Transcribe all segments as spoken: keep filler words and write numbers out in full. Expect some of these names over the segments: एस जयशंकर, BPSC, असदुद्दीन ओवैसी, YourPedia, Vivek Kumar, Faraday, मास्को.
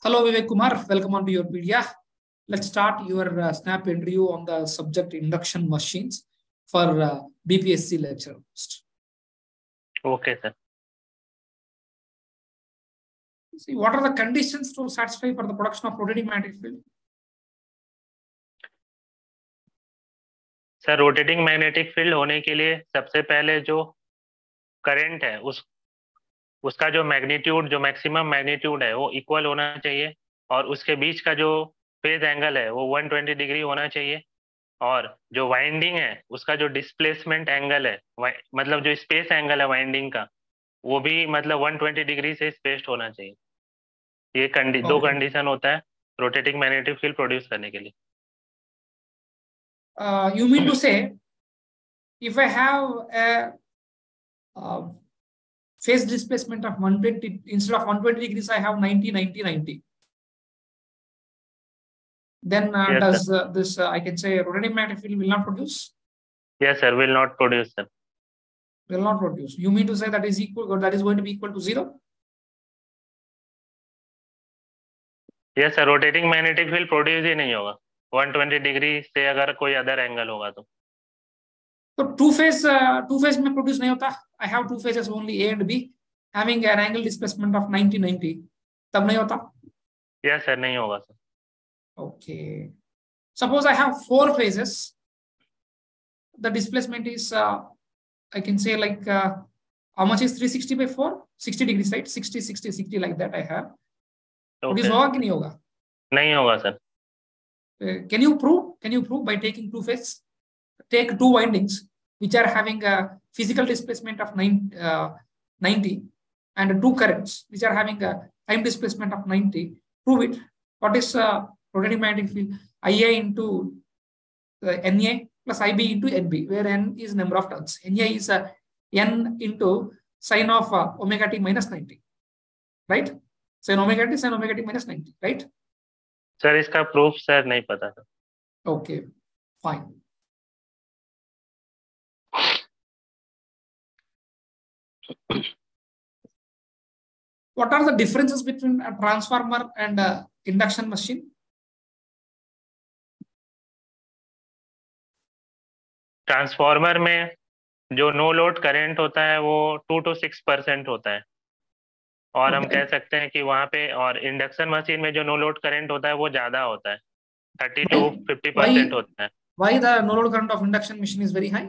Hello, Vivek Kumar. Welcome on to YourPedia. Let's start your uh, snap interview on the subject induction machines for uh, B P S C lecture. Okay, sir. See, what are the conditions to satisfy for the production of rotating magnetic field? Sir, rotating magnetic field होने के लिए सबसे पहले जो current है उस उसका जो मैग्नीट्यूड जो मैक्सिमम मैग्नीट्यूड है वो इक्वल होना चाहिए और उसके बीच का जो फेज एंगल है वो एक सौ बीस डिग्री होना चाहिए और जो वाइंडिंग है उसका जो डिस्प्लेसमेंट एंगल है मतलब जो स्पेस एंगल है वाइंडिंग का वो भी मतलब एक सौ बीस डिग्री से स्पेस्ड होना चाहिए। ये कंडी दो कंडीशन होता है रोटेटिंग मैग्नेटिक फील्ड प्रोड्यूस करने के लिए। You mean to say if I have phase displacement of one hundred twenty instead of one hundred twenty degrees I have ninety ninety ninety, then uh, yes, does uh, this uh, I can say rotating magnetic field will not produce? Yes sir, will not produce sir. Will not produce. You mean to say that is equal or that is going to be equal to zero? Yes sir, rotating magnetic field produce ही नहीं होगा one hundred twenty degree से अगर कोई other angle होगा तो तो two phase two phase में प्रोड्यूस नहीं होता। I have two phases only A and B having an angle displacement of ninety ninety, तब नहीं होता? Yes sir, नहीं होगा sir. Okay. Suppose I have four phases. The displacement is uh, I can say like uh, how much is three sixty by four? sixty degrees right? sixty sixty sixty like that I have. Produce होगा कि नहीं होगा? नहीं होगा sir. Uh, can you prove? Can you prove by taking two phases? Take two windings which are having a physical displacement of ninety and two currents which are having a time displacement of ninety. Prove it. What is uh, rotating magnetic field? Ia into uh, Na plus Ib into Nb, where N is number of turns. Na is uh, N into sine of uh, omega t minus ninety, right? Sin omega t, sin omega t minus ninety, right? Sir, इसका proof sir नहीं पता था. Okay, fine. What are the differences between a transformer and a induction machine? Transformer में जो no load current होता है वो to to six percent होता है और okay. हम कह सकते हैं कि वहां पे और इंडक्शन मशीन में जो नो लोड करंट होता है वो ज्यादा होता है थर्टी टू फिफ्टी परसेंट होता है। Why the no load current of induction machine is very high?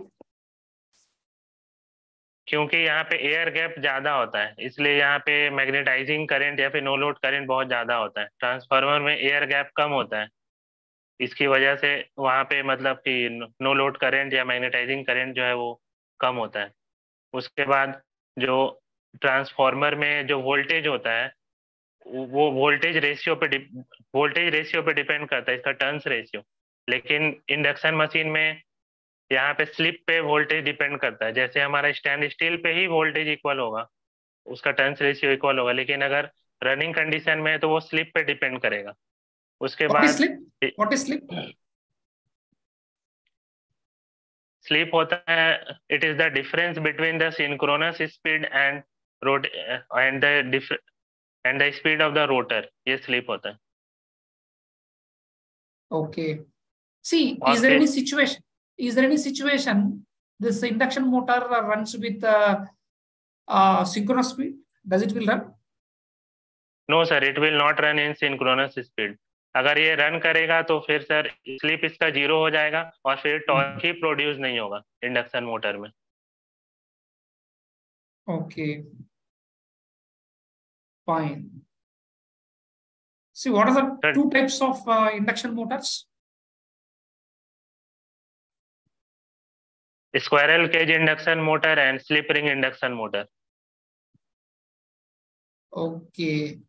क्योंकि यहाँ पे एयर गैप ज्यादा होता है इसलिए यहाँ पे मैग्नेटाइजिंग करंट या फिर नो लोड करंट बहुत ज्यादा होता है। ट्रांसफार्मर में एयर गैप कम होता है इसकी वजह से वहाँ पे मतलब कि नो लोड करंट या मैग्नेटाइजिंग करंट जो है वो कम होता है। उसके बाद जो ट्रांसफार्मर में जो वोल्टेज होता है वो वोल्टेज रेशियो पे वोल्टेज रेशियो पे डिपेंड करता है इसका टर्न्स रेशियो, लेकिन इंडक्शन मशीन में यहाँ पे स्लिप पे वोल्टेज डिपेंड करता है। जैसे हमारा स्टैंड स्टिल पे ही वोल्टेज इक्वल होगा उसका टर्न्स रेशियो इक्वल होगा, लेकिन अगर रनिंग कंडीशन में है तो वो स्लिप पे डिपेंड करेगा। उसके बाद व्हाट इज स्लिप? स्लिप होता है it is the difference between the synchronous speed and rot and the and the speed of the rotor, ये स्लिप होता है। Okay see is there any situation Is there any situation this induction motor runs with uh, uh, synchronous speed? Does it will run? No sir, it will not run in synchronous speed. अगर ये run करेगा तो फिर sir slip इसका zero हो जाएगा और फिर टॉर्क ही प्रोड्यूस नहीं होगा इंडक्शन मोटर में। Okay, fine. See, what are the two types of uh, induction motors? squirrel cage induction motor and slip ring induction motor. Okay.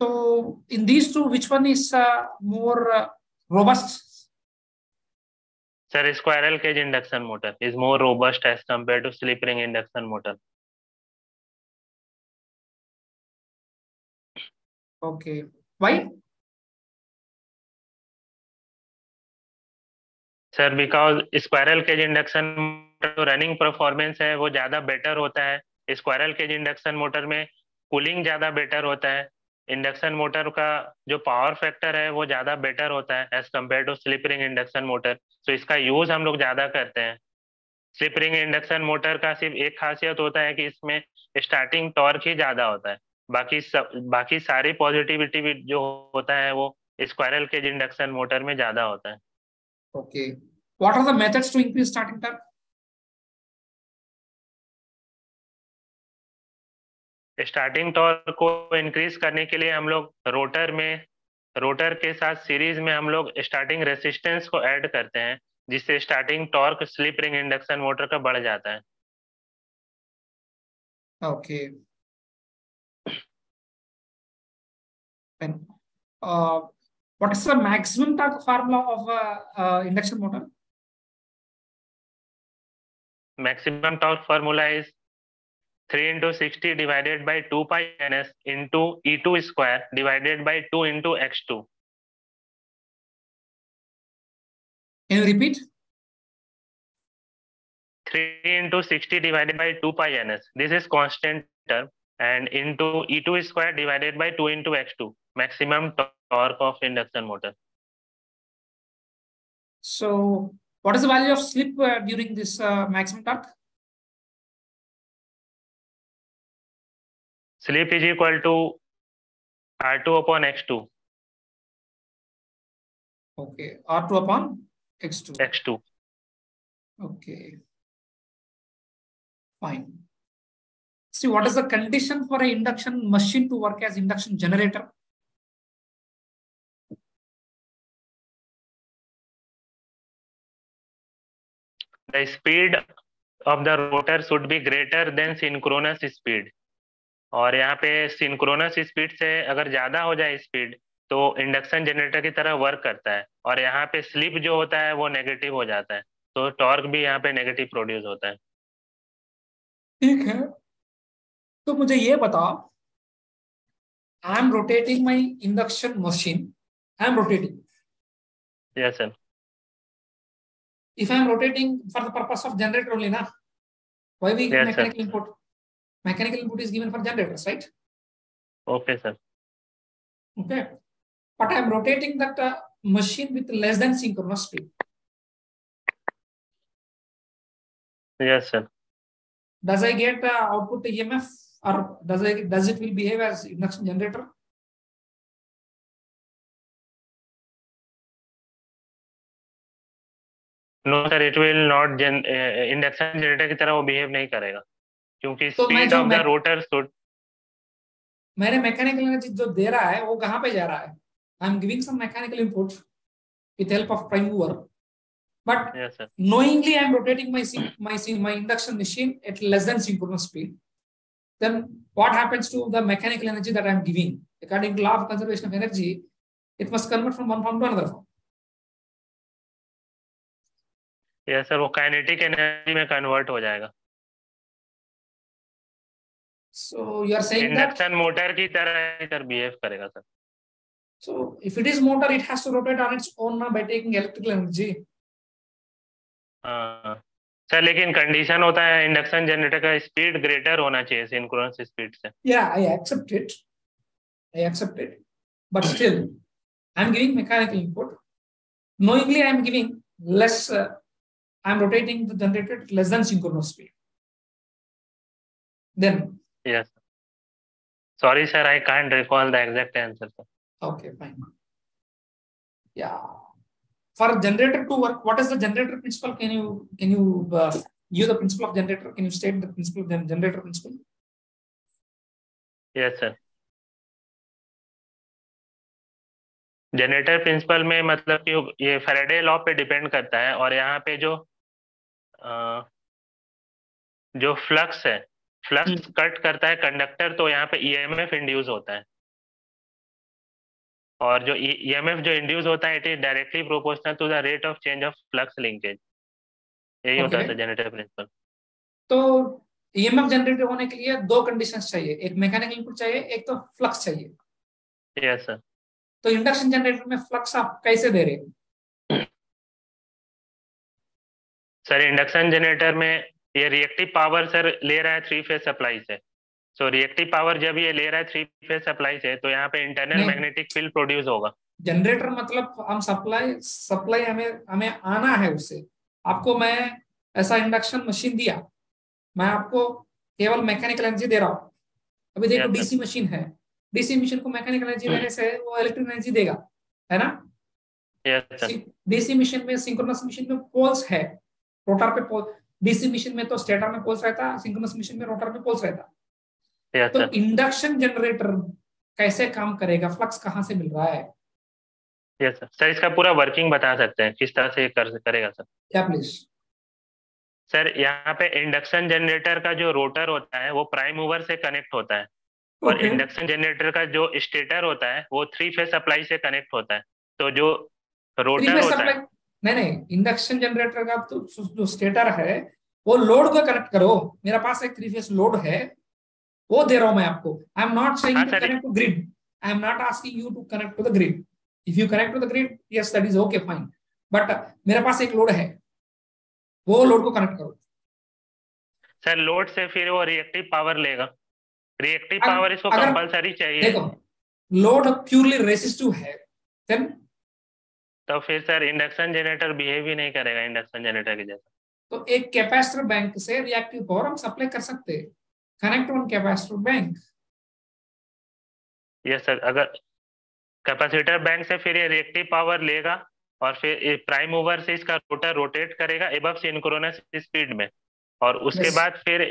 So in these two, which one is more robust? Sir, squirrel cage induction motor is more robust as compared to slip ring induction motor. Okay. Why? Sir, because squirrel cage induction motor running performance है वो ज्यादा better होता है। Squirrel cage induction motor में cooling ज्यादा better होता है induction motor का जो पावर फैक्टर है वो ज्यादा बेटर होता है as compare to slip ring induction motor, तो इसका यूज हम लोग ज्यादा करते हैं। स्लिप रिंग इंडक्शन मोटर का सिर्फ एक खासियत होता है कि इसमें स्टार्टिंग टॉर्क ही ज्यादा होता है, बाकी सब बाकी सारी पॉजिटिविटी भी जो होता है वो स्क्वायरल केज इंडक्शन मोटर में ज्यादा होता है। Okay, what are the methods to increase starting torque? Starting torque को इंक्रीज करने के लिए हम लोग रोटर में रोटर के साथ सीरीज में हम लोग स्टार्टिंग रेसिस्टेंस को ऐड करते हैं, जिससे starting torque slip ring induction motor का बढ़ जाता है। Okay, what is the maximum torque formula of induction motor? Maximum torque formula is three into sixty divided by two pi ns into E two square divided by two into X two. Can you repeat? three into sixty divided by two pi ns. This is constant term and into E two square divided by two into X two. Maximum torque of induction motor. So, what is the value of slip uh, during this uh, maximum torque? Slip is equal to R two upon X two. Okay, R two upon X two. X two. Okay, fine. See, what is the condition for an induction machine to work as induction generator? The speed of the rotor should be greater than synchronous speed. और यहाँ पे synchronous speed से अगर ज्यादा हो जाए speed तो induction generator की तरह वर्क करता है, और यहाँ पे स्लिप जो होता है वो नेगेटिव हो जाता है, तो टॉर्क भी यहाँ पे नेगेटिव प्रोड्यूस होता है। ठीक है, तो मुझे ये बता, I am rotating my induction machine, I am rotating, yes sir, if I am rotating for the purpose of generator only ना, why we mechanical input Mechanical input is given for generators, right? Okay, sir. Okay, but I am rotating that uh, machine with less than synchronous speed. Yes, sir. Does I get uh, output E M F, or does I does it will behave as induction generator? No, sir. It will not gen uh, induction generator की तरह वो behave नहीं करेगा, क्योंकि speed of the rotor should, मैंने mechanical energy जो दे रहा है वो कहां पे जा रहा है? I am giving some mechanical input with help of prime mover, but knowingly I am rotating my my my induction machine at less than synchronous speed, then what happens to the mechanical energy that I am giving? According to law of conservation of energy, it must convert from one form to another form. Yes sir, वो kinetic energy में convert हो जाएगा। So you are saying that induction motor की तरह इधर behave करेगा sir. So if it is motor, it has to rotate on its own by taking electrical energy. हाँ sir, लेकिन कंडीशन होता है इंडक्शन जनरेटर का स्पीड ग्रेटर होना चाहिए सिंक्रोनस स्पीड से। Yeah, I accept it. I accept it. But still, I am giving mechanical input. Knowingly, I am giving less. Uh, I am rotating the generator at less than synchronous speed. Then. Yes. Sorry, sir. I can't recall the exact answer, sir. Okay, fine. Yeah. For generator to work, what is the generator principle? Can you can you uh, use the principle of generator? Can you state the principle of generator principle? Yes, sir. Generator principle में मतलब कि ये Faraday law पे depend करता है, और यहाँ पे जो आ, जो फ्लक्स है फ्लक्स कट करता है कंडक्टर, तो यहाँ पे ईएमएफ इंड्यूस होता है, और जो ईएमएफ जो इंड्यूस होता है it is directly proportional to the rate of change of flux linkage. यही okay. होता है जनरेटर प्रिंसिपल। तो ईएमएफ जनरेटर होने के लिए दो कंडीशंस चाहिए, एक मैकेनिकल इनपुट चाहिए, एक तो फ्लक्स चाहिए। Yes sir. तो इंडक्शन जनरेटर में फ्लक्स आप कैसे दे रहे हो सर? इंडक्शन जनरेटर में ये रिएक्टिव पावर सर ले रहा है थ्री फेज सप्लाई से, सो रिएक्टिव पावर जब ये ले रहा है थ्री फेज सप्लाई से, तो यहाँ पे इंटरनल मैग्नेटिक फील्ड प्रोड्यूस होगा। जनरेटर मतलब हम सप्लाई सप्लाई हमें हमें आना है उससे। आपको मैं ऐसा इंडक्शन मशीन दिया, मैं आपको केवल मैकेनिकल एनर्जी दे रहा हूँ। अभी देखो डीसी मशीन है, डीसी मशीन को मैकेनिकल एनर्जी देने से वो इलेक्ट्रिक एनर्जी देगा, है ना। डीसी मशीन में सिंक्रोनस मशीन में पोल्स है, रोटर पे पोल। डीसी मशीन में तो स्टेटर में पोल्स रहता, सिंक्रोनस मशीन में रोटर पे पोल्स रहता। तो इंडक्शन जनरेटर कैसे काम करेगा, फ्लक्स कहाँ से मिल रहा है? Yes sir. सर इसका पूरा वर्किंग बता सकते हैं किस तरह से कर, करेगा सर? क्या प्लीज सर, यहाँ पे इंडक्शन जनरेटर का जो रोटर होता है वो प्राइम मूवर से कनेक्ट होता है, और okay. इंडक्शन जनरेटर का जो स्टेटर होता है वो थ्री फेज सप्लाई से कनेक्ट होता है। तो जो रोटर होता है, नहीं नहीं, इंडक्शन जनरेटर का तो जो स्टेटर है वो लोड को कनेक्ट करो। मेरा पास एक थ्री फेज लोड है, वो दे रहा हूँ मैं आपको। I am not saying to connect to grid, I am not asking you to connect to the grid. If you connect to the grid, yes that is okay fine, but मेरे पास एक load है, वो load को connect करो। Sir load से फिर वो रिएक्टिव पावर लेगा, रिएक्टिव पावर इसको कंपलसरी चाहिए। देखो लोड प्योरली रेसिस्टिव है, देन तो फिर सर इंडक्शन जनरेटर बिहेव ही नहीं करेगा इंडक्शन जनरेटर के जैसा। तो एक कैपेसिटर बैंक से रिएक्टिव पावर हम सप्लाई कर सकते हैं, connect on capacitor bank. Yes sir, अगर कैपेसिटर बैंक से फिर ये रिएक्टिव पावर लेगा और फिर प्राइम मूवर से इसका रोटर रोटेट करेगा एबव सिंक्रोनस स्पीड में, और उसके बाद फिर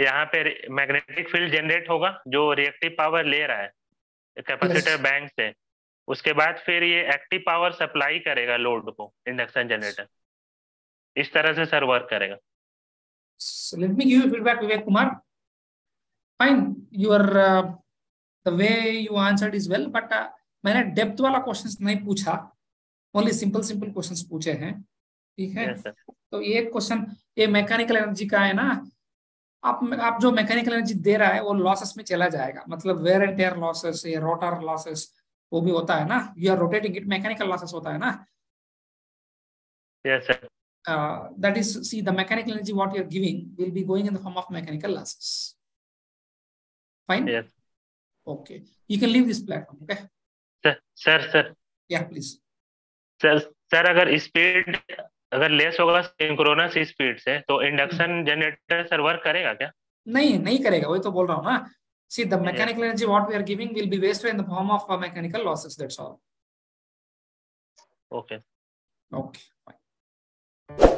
यहाँ पे मैग्नेटिक फील्ड जनरेट होगा जो रिएक्टिव पावर ले रहा है कैपेसिटर बैंक से। उसके बाद फिर ये एक्टिव पावर सप्लाई करेगा लोड को इंडक्शन जनरेटर। इस तरह से सर वर्क करेगा। Let me give you feedback Vivek Kumar, fine, your the way you answered is well, but मैंने डेप्थ वाला क्वेश्चंस नहीं पूछा, ओनली सिंपल सिंपल क्वेश्चंस पूछे हैं, ठीक है। yes, तो ये क्वेश्चन ये मैकेनिकल एनर्जी का है ना, आप आप जो मैकेनिकल एनर्जी दे रहा है वो लॉसेस में चला जाएगा, मतलब वेयर एंड टेयर लॉसेस, ये रोटर लॉसेस वो भी होता है ना, you are rotating it, mechanical losses होता है ना। Yes sir, that is see the mechanical energy what you are giving will be going in the form of mechanical losses, fine, okay, you can leave this platform, okay sir. Sir sir या please sir sir अगर speed अगर less होगा synchronous speed से, तो induction generator sir work करेगा क्या? नहीं नहीं करेगा, वही तो बोल रहा हूँ ना। See the mechanical energy what we are giving will be wasted in the form of mechanical losses, that's all. Okay okay, fine.